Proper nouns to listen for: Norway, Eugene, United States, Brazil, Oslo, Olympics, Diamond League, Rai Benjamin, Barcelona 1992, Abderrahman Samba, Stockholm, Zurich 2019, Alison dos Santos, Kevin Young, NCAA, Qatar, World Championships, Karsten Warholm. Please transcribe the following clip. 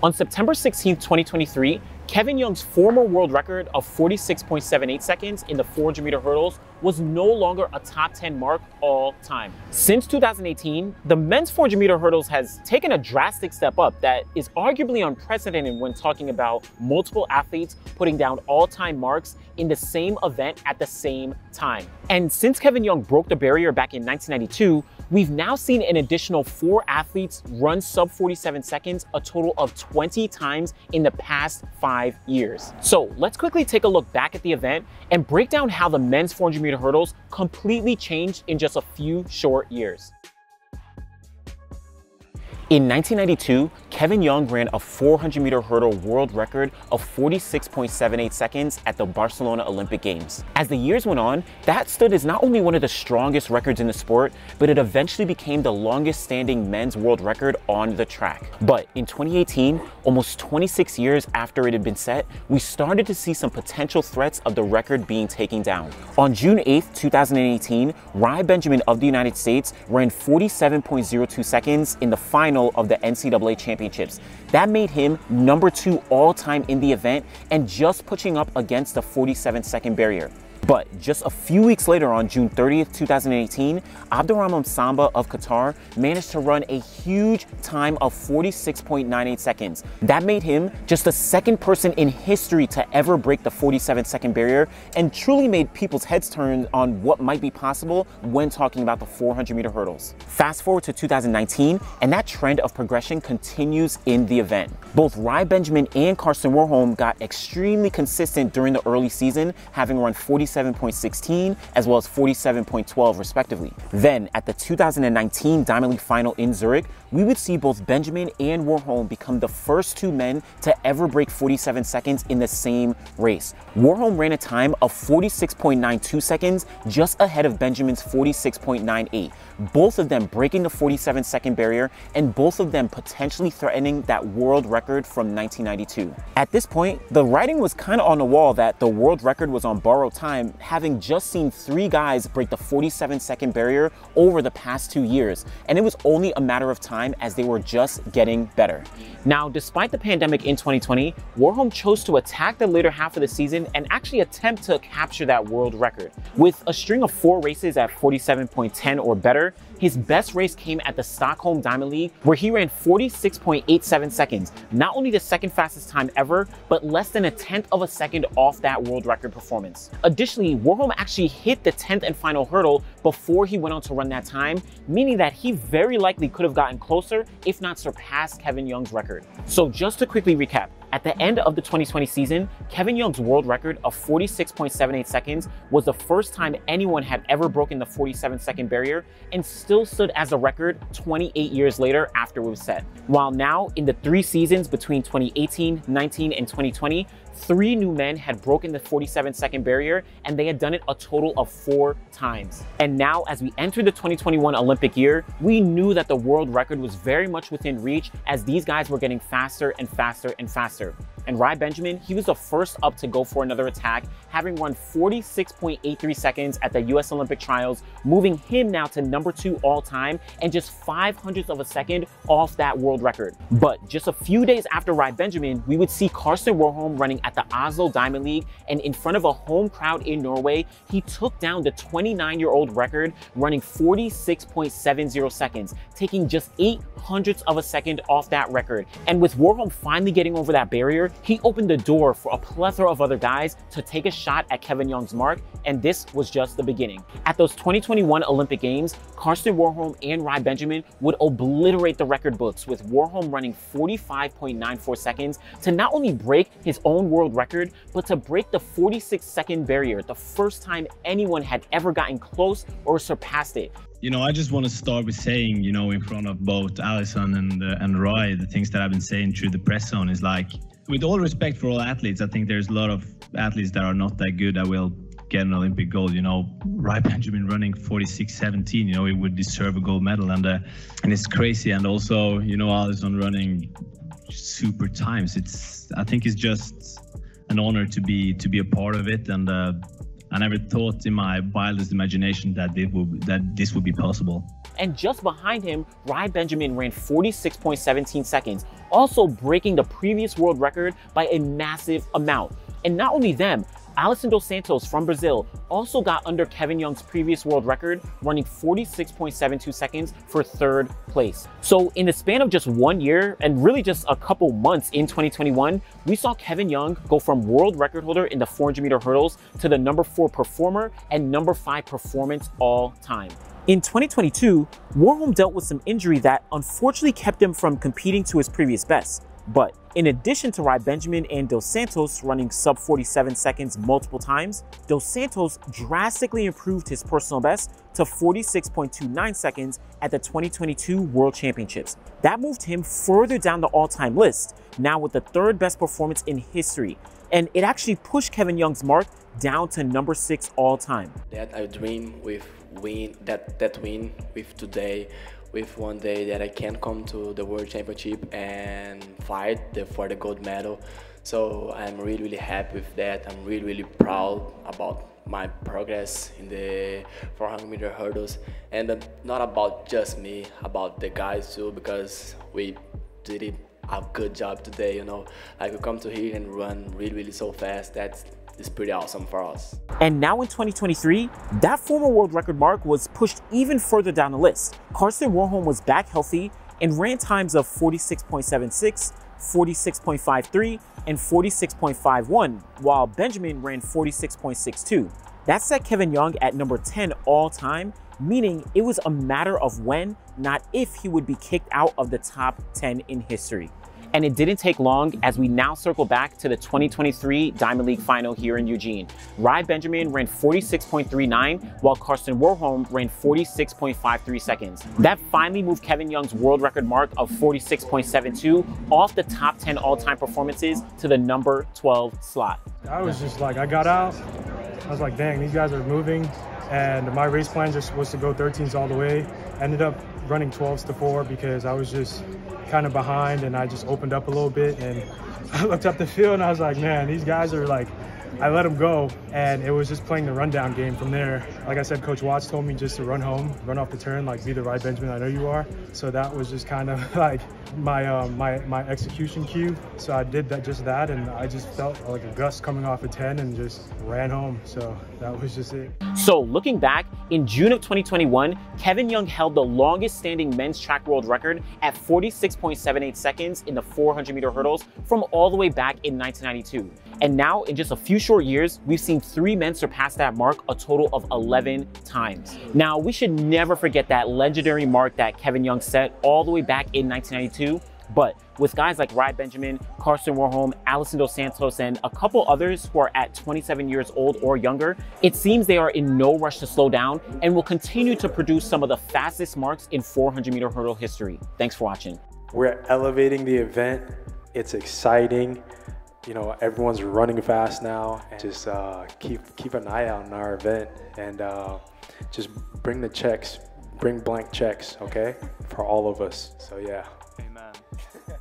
On September 16, 2023, Kevin Young's former world record of 46.78 seconds in the 400 meter hurdles was no longer a top 10 mark all time. Since 2018, the men's 400 meter hurdles has taken a drastic step up that is arguably unprecedented when talking about multiple athletes putting down all time marks in the same event at the same time. And since Kevin Young broke the barrier back in 1992, we've now seen an additional 4 athletes run sub 47 seconds a total of 20 times in the past 5 years. So let's quickly take a look back at the event and break down how the men's 400 meter hurdles completely changed in just a few short years. In 1992, Kevin Young ran a 400 meter hurdle world record of 46.78 seconds at the Barcelona Olympic Games. As the years went on, that stood as not only one of the strongest records in the sport, but it eventually became the longest standing men's world record on the track. But in 2018, almost 26 years after it had been set, we started to see some potential threats of the record being taken down. On June 8th, 2018, Rai Benjamin of the United States ran 47.02 seconds in the final of the NCAA championships. That made him #2 all time in the event and just pushing up against the 47-second barrier. But just a few weeks later, on June 30th, 2018, Abderrahman Samba of Qatar managed to run a huge time of 46.98 seconds. That made him just the second person in history to ever break the 47-second barrier and truly made people's heads turn on what might be possible when talking about the 400 meter hurdles. Fast forward to 2019, and that trend of progression continues in the event. Both Rai Benjamin and Karsten Warholm got extremely consistent during the early season, having run 47.16 as well as 47.12 respectively. Then at the 2019 Diamond League final in Zurich, we would see both Benjamin and Warholm become the first 2 men to ever break 47 seconds in the same race. Warholm ran a time of 46.92 seconds just ahead of Benjamin's 46.98, both of them breaking the 47-second barrier and both of them potentially threatening that world record from 1992. At this point, the writing was kind of on the wall that the world record was on borrowed time, having just seen 3 guys break the 47-second barrier over the past 2 years, and it was only a matter of time as they were just getting better. Now, despite the pandemic in 2020, Warholm chose to attack the later half of the season and actually attempt to capture that world record. With a string of 4 races at 47.10 or better, his best race came at the Stockholm Diamond League, where he ran 46.87 seconds, not only the second fastest time ever, but less than a 1/10 of a second off that world record performance. Additionally, Warholm actually hit the 10th and final hurdle before he went on to run that time, meaning that he very likely could have gotten closer, if not surpassed Kevin Young's record. So just to quickly recap, at the end of the 2020 season, Kevin Young's world record of 46.78 seconds was the first time anyone had ever broken the 47-second barrier and still stood as a record 28 years later after it was set. While now, in the 3 seasons between 2018, 19, and 2020, 3 new men had broken the 47-second barrier, and they had done it a total of 4 times. And now, as we enter the 2021 Olympic year, we knew that the world record was very much within reach as these guys were getting faster and faster and faster. And Rai Benjamin, he was the first up to go for another attack, having run 46.83 seconds at the US Olympic trials, moving him now to #2 all time and just 0.05 of a second off that world record. But just a few days after Rai Benjamin, we would see Karsten Warholm running at the Oslo Diamond League, and in front of a home crowd in Norway, he took down the 29-year-old record, running 46.70 seconds, taking just 0.08 of a second off that record. And with Warholm finally getting over that barrier, he opened the door for a plethora of other guys to take a shot at Kevin Young's mark, and this was just the beginning. At those 2021 Olympic Games, Karsten Warholm and Rai Benjamin would obliterate the record books, with Warholm running 45.94 seconds to not only break his own world record, but to break the 46-second barrier, the first time anyone had ever gotten close or surpassed it. You know, I just want to start with saying, you know, in front of both Alison and Rai, the things that I've been saying through the press zone is like, with all respect for all athletes, I think there's a lot of athletes that are not that good that will get an Olympic gold. You know, Rai Benjamin running 46.17, you know, he would deserve a gold medal, and it's crazy. And also, you know, Alison running super times. I think it's just an honor to be a part of it. And I never thought in my wildest imagination that this would be possible. and just behind him, Rai Benjamin ran 46.17 seconds, also breaking the previous world record by a massive amount. And not only them, Alison dos Santos from Brazil also got under Kevin Young's previous world record, running 46.72 seconds for third place. So in the span of just 1 year and really just a couple months in 2021, we saw Kevin Young go from world record holder in the 400 meter hurdles to the #4 performer and #5 performance all time. In 2022, Warholm dealt with some injury that unfortunately kept him from competing to his previous best. But in addition to Rai Benjamin and Dos Santos running sub 47 seconds multiple times, Dos Santos drastically improved his personal best to 46.29 seconds at the 2022 World Championships. That moved him further down the all-time list, now with the third best performance in history. And it actually pushed Kevin Young's mark down to #6 all-time. That I dream with win, that win with today, with one day that I can come to the World Championship and fight for the gold medal. So I'm really, really happy with that. I'm really, really proud about my progress in the 400 meter hurdles. And not about just me, about the guys too, because we did it a good job today, you know. I could come to here and run really, really so fast. It's pretty awesome for us. And now in 2023, that former world record mark was pushed even further down the list. Karsten Warholm was back healthy and ran times of 46.76, 46.53, and 46.51, while Benjamin ran 46.62. That set Kevin Young at #10 all time, meaning it was a matter of when, not if, he would be kicked out of the top 10 in history. And it didn't take long, as we now circle back to the 2023 Diamond League final here in Eugene. Rai Benjamin ran 46.39, while Karsten Warholm ran 46.53 seconds. That finally moved Kevin Young's world record mark of 46.72 off the top 10 all-time performances to the #12 slot. I was just like, I got out, I was like, dang, these guys are moving. And my race plan just was to go 13s all the way. Ended up running 12s to 4 because I was just kind of behind, and I just opened up a little bit, and I looked up the field and I was like, man, these guys are like, I let them go. And it was just playing the rundown game from there. Like I said, Coach Watts told me just to run home, run off the turn, like be the Rai Benjamin I know you are. So that was just kind of like my execution cue. So I did that, just that, and I just felt like a gust coming off of 10 and just ran home. So that was just it. So looking back, in June of 2021, Kevin Young held the longest standing men's track world record at 46.78 seconds in the 400 meter hurdles from all the way back in 1992. And now in just a few short years, we've seen 3 men surpass that mark a total of 11 times. Now, we should never forget that legendary mark that Kevin Young set all the way back in 1992. But with guys like Rai Benjamin, Karsten Warholm, Alison dos Santos, and a couple others who are at 27 years old or younger, it seems they are in no rush to slow down and will continue to produce some of the fastest marks in 400 meter hurdle history. Thanks for watching. We're elevating the event. It's exciting. You know, everyone's running fast now. Just keep an eye out on our event, and just bring the checks, bring blank checks, okay, for all of us. So yeah. Amen.